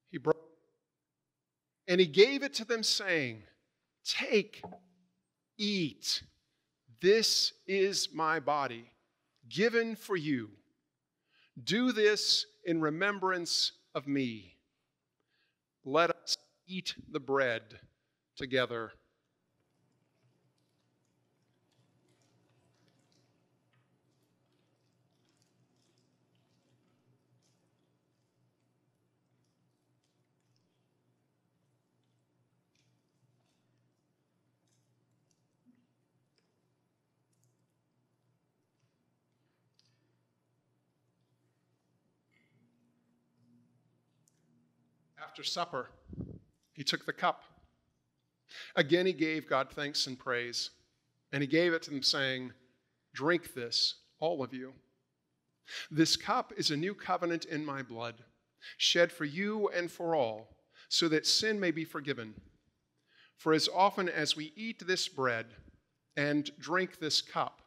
he broke it, and he gave it to them, saying, "Take, eat. This is my body, given for you. Do this in remembrance of me. Let us eat the bread together." After supper, he took the cup. Again, he gave God thanks and praise, and he gave it to them, saying, "Drink this, all of you. This cup is a new covenant in my blood, shed for you and for all, so that sin may be forgiven. For as often as we eat this bread and drink this cup,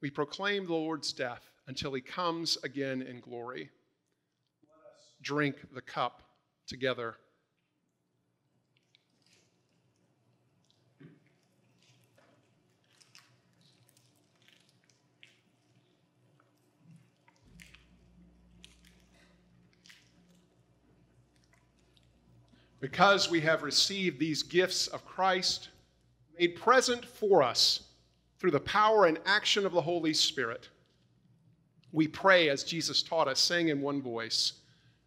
we proclaim the Lord's death until he comes again in glory." Let us drink the cup together. Because we have received these gifts of Christ, made present for us through the power and action of the Holy Spirit, we pray as Jesus taught us, saying in one voice,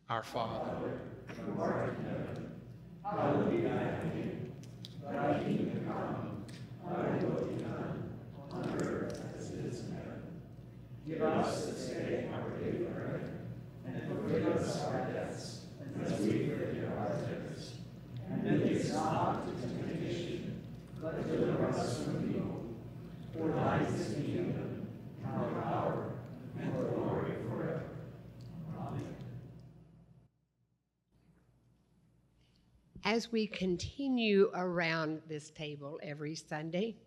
"Our Father, who art in heaven, hallowed be thy name. Thy kingdom come, thy will be done, on earth as it is in heaven. Give us this day our daily bread, and forgive us our debts, as we forgive our debtors. And lead us not into temptation, but deliver us from evil. For thine is the kingdom, and the power, and the glory forever. Amen." As we continue around this table every Sunday,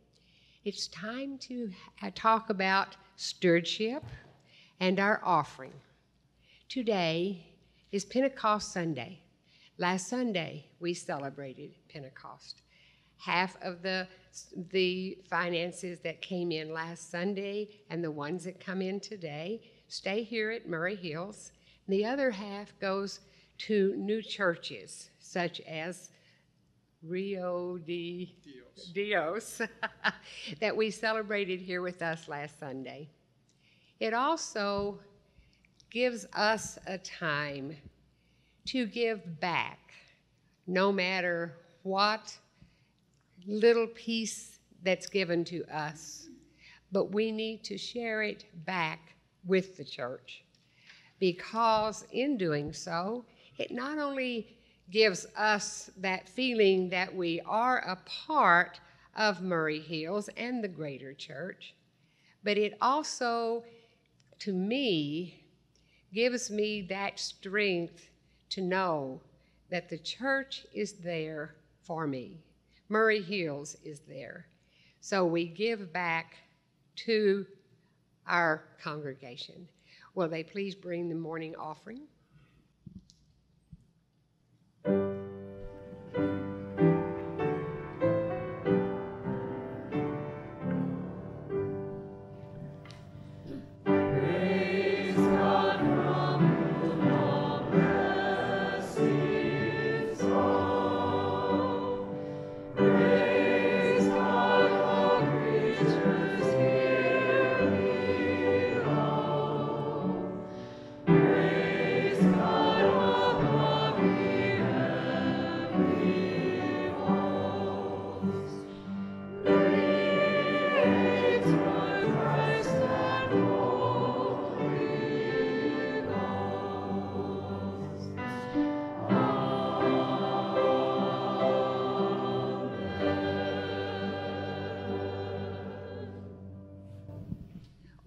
it's time to talk about stewardship and our offering. Today is Pentecost Sunday. Last Sunday, we celebrated Pentecost. Half of the, the finances that came in last Sunday and the ones that come in today stay here at Murray Hills. The other half goes to new churches, such as Rio de Dios, that we celebrated here with us last Sunday. It also gives us a time to give back, no matter what little piece that's given to us, but we need to share it back with the church, because in doing so, it not only gives us that feeling that we are a part of Murray Hills and the greater church, but it also, to me, gives me that strength to know that the church is there for me. Murray Hills is there. So we give back to our congregation. Will they please bring the morning offering?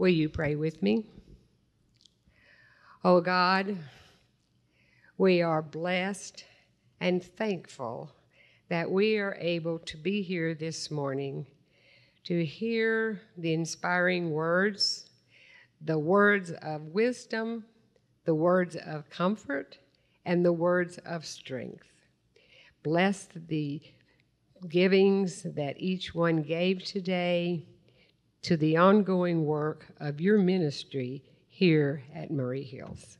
Will you pray with me? Oh God, we are blessed and thankful that we are able to be here this morning to hear the inspiring words, the words of wisdom, the words of comfort, and the words of strength. Bless the givings that each one gave today to the ongoing work of your ministry here at Murray Hills.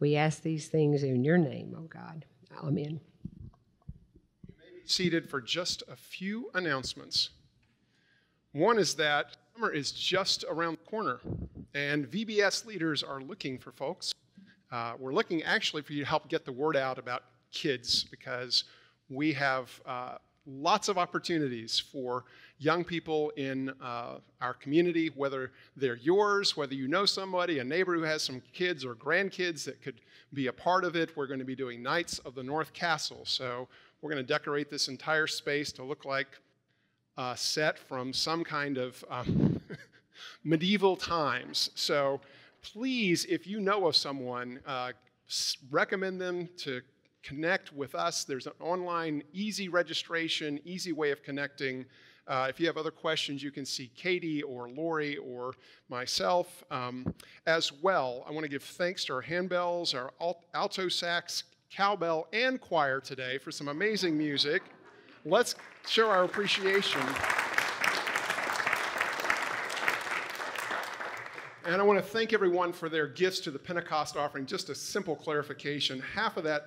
We ask these things in your name, O God. Amen. You may be seated for just a few announcements. One is that summer is just around the corner, and V B S leaders are looking for folks. Uh, we're looking actually for you to help get the word out about kids, because we have uh, lots of opportunities for young people in uh, our community, whether they're yours, whether you know somebody, a neighbor who has some kids or grandkids that could be a part of it. We're going to be doing Knights of the North Castle. So we're going to decorate this entire space to look like a set from some kind of um, medieval times. So please, if you know of someone, uh, recommend them to connect with us. There's an online easy registration, easy way of connecting. Uh, if you have other questions, you can see Katie or Lori or myself. Um, as well, I want to give thanks to our handbells, our alto sax, cowbell, and choir today for some amazing music. Let's show our appreciation. And I want to thank everyone for their gifts to the Pentecost offering. Just a simple clarification. Half of that,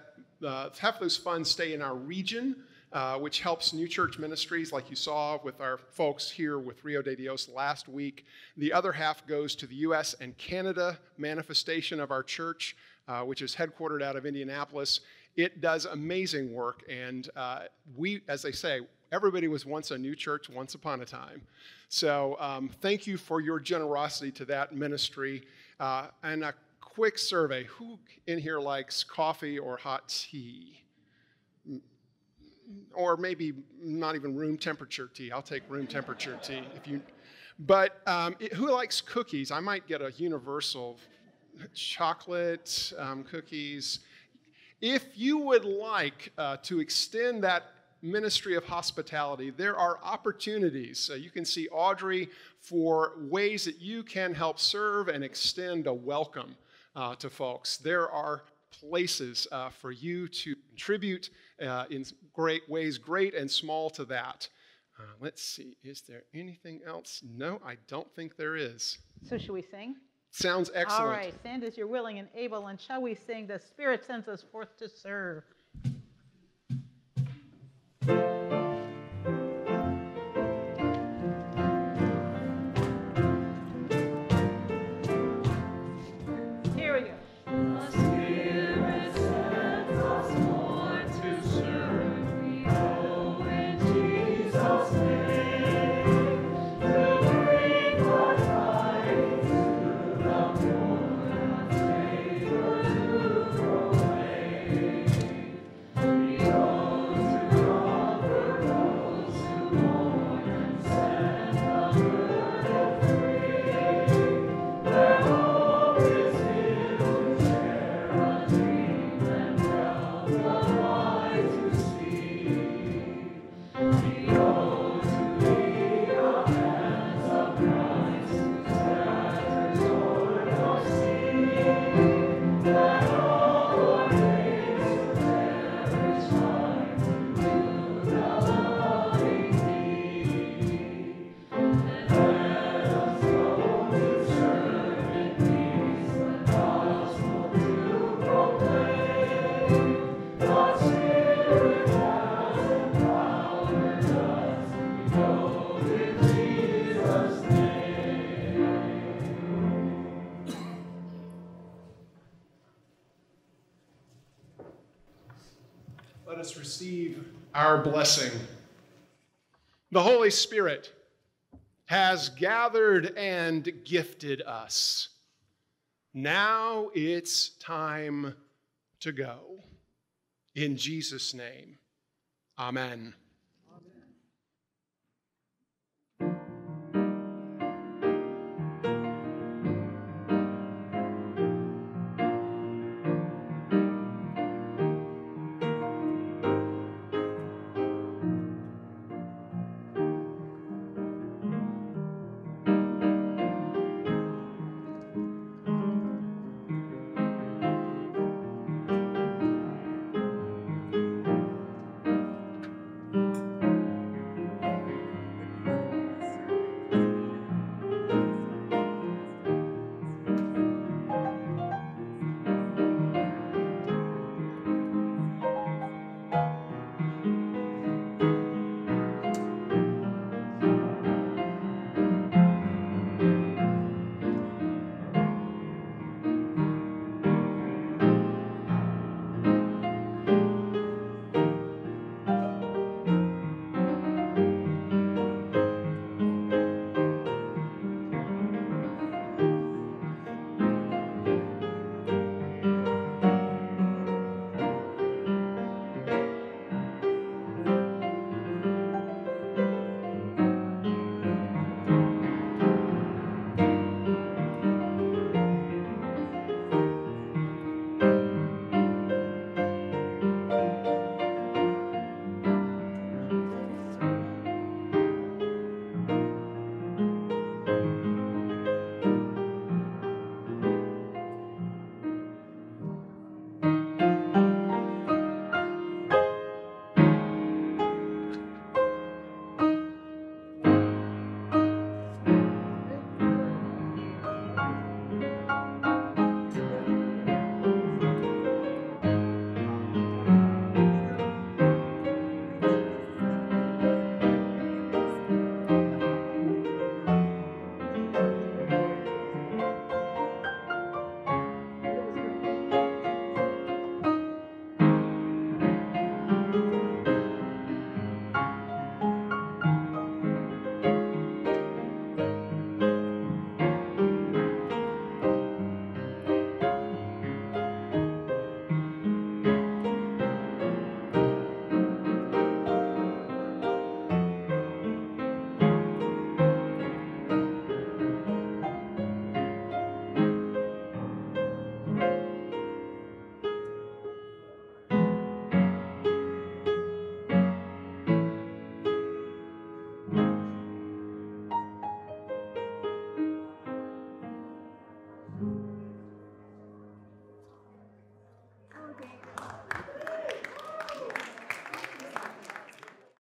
uh, half of those funds stay in our region, uh, which helps new church ministries like you saw with our folks here with Rio de Dios last week. The other half goes to the U S and Canada manifestation of our church, uh, which is headquartered out of Indianapolis. It does amazing work, and uh, we, as they say, everybody was once a new church once upon a time. So um, thank you for your generosity to that ministry. Uh, and a quick survey. Who in here likes coffee or hot tea? Or maybe not even room temperature tea. I'll take room temperature tea. If you. But um, it, who likes cookies? I might get a universal chocolate, um, cookies. If you would like uh, to extend that ministry of hospitality, there are opportunities. So you can see Audrey for ways that you can help serve and extend a welcome uh, to folks. There are places uh, for you to contribute uh, in great ways, great and small, to that. Uh, let's see, is there anything else? No, I don't think there is. So should we sing? Sounds excellent. All right, stand as you're willing and able, and shall we sing, "The Spirit sends us forth to serve." Receive our blessing. The Holy Spirit has gathered and gifted us. Now it's time to go. In Jesus' name, amen.